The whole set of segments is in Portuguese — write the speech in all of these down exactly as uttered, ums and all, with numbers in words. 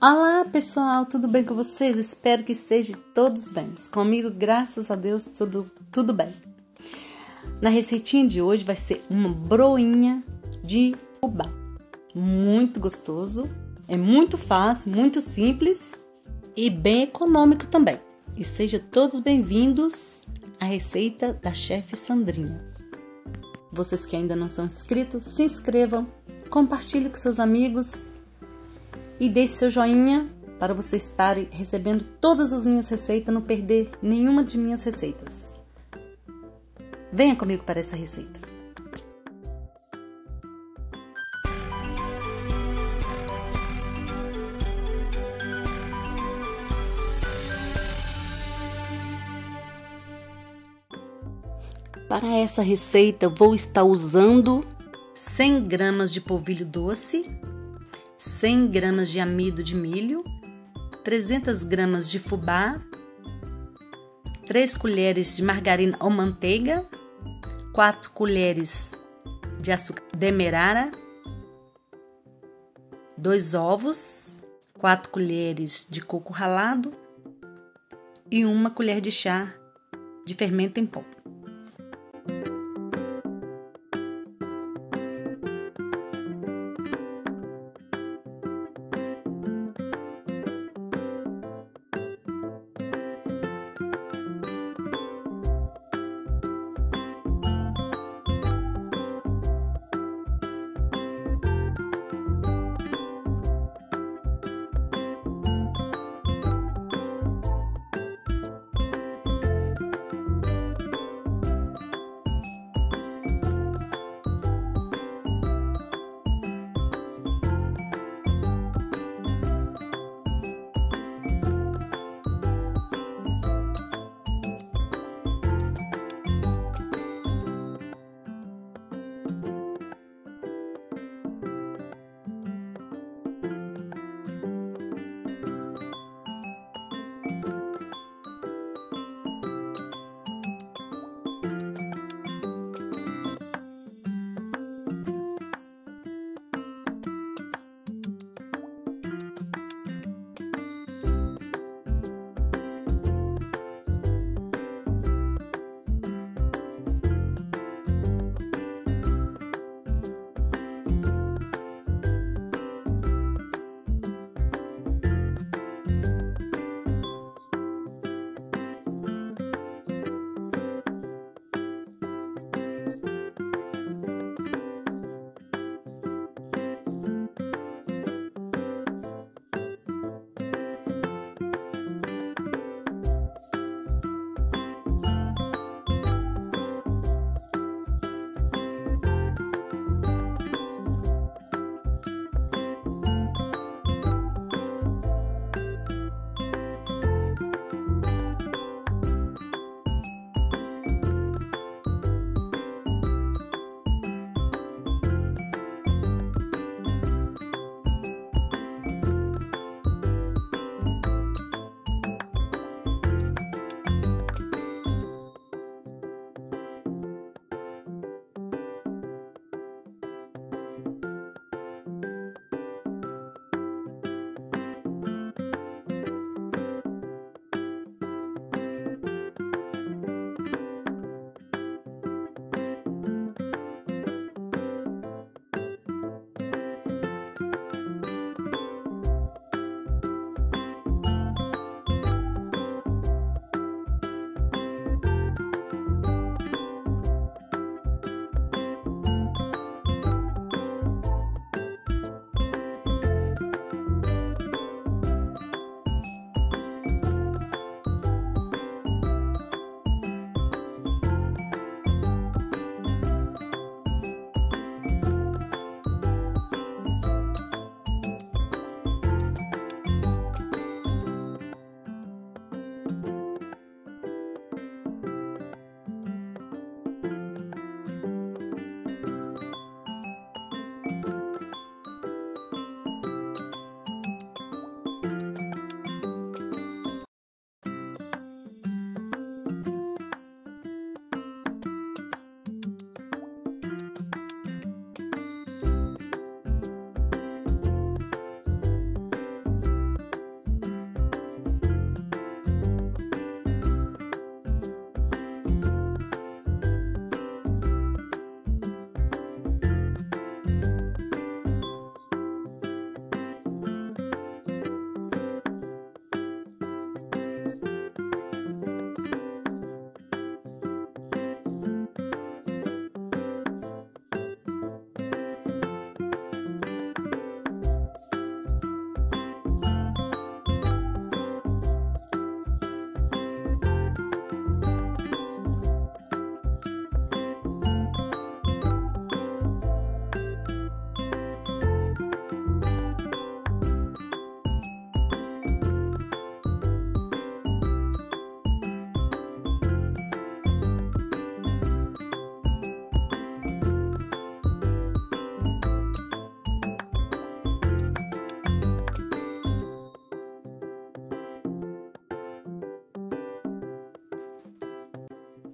Olá pessoal, tudo bem com vocês? Espero que estejam todos bem. Comigo, graças a Deus, tudo, tudo bem. Na receitinha de hoje vai ser uma broinha de fubá. Muito gostoso, é muito fácil, muito simples e bem econômico também. E sejam todos bem-vindos à receita da Chef Sandrinha. Vocês que ainda não são inscritos, se inscrevam, compartilhem com seus amigos e deixe seu joinha para você estar recebendo todas as minhas receitas, não perder nenhuma de minhas receitas. Venha comigo para essa receita. Para essa receita, vou estar usando cem gramas de polvilho doce, cem gramas de amido de milho, trezentas gramas de fubá, três colheres de margarina ou manteiga, quatro colheres de açúcar demerara, dois ovos, quatro colheres de coco ralado e uma colher de chá de fermento em pó.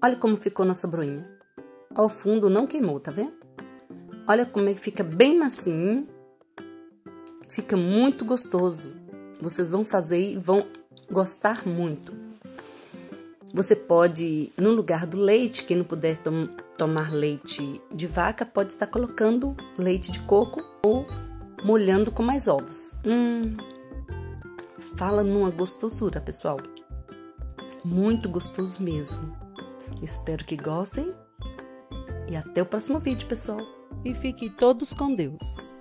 Olha como ficou nossa broinha. Ao fundo não queimou, tá vendo? Olha como é que fica bem macinho. Fica muito gostoso. Vocês vão fazer e vão gostar muito. Você pode, no lugar do leite, quem não puder tom- tomar leite de vaca, pode estar colocando leite de coco ou molhando com mais ovos. Hum, fala numa gostosura, pessoal. Muito gostoso mesmo. Espero que gostem. E até o próximo vídeo, pessoal. E fiquem todos com Deus.